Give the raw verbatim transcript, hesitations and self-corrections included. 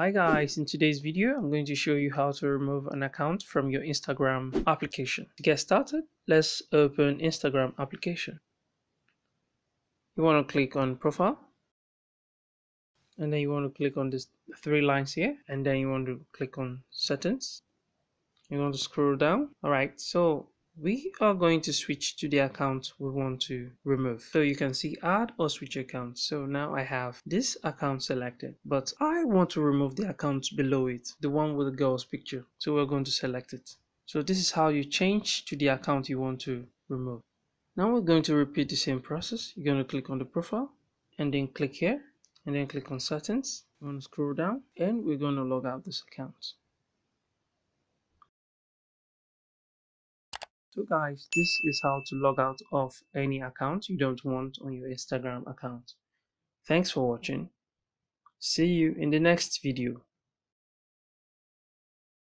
Hi guys, in today's video I'm going to show you how to remove an account from your Instagram application. To get started, let's open Instagram application. You want to click on profile, and then you want to click on these three lines here, and then you want to click on settings. You want to scroll down. Alright, so we are going to switch to the account we want to remove. So you can see add or switch account. So now I have this account selected, but I want to remove the account below it, the one with the girl's picture. So we're going to select it. So this is how you change to the account you want to remove. Now we're going to repeat the same process. You're going to click on the profile and then click here and then click on settings. You're going to scroll down and we're going to log out this account. So guys, this is how to log out of any account you don't want on your Instagram account. Thanks for watching. See you in the next video.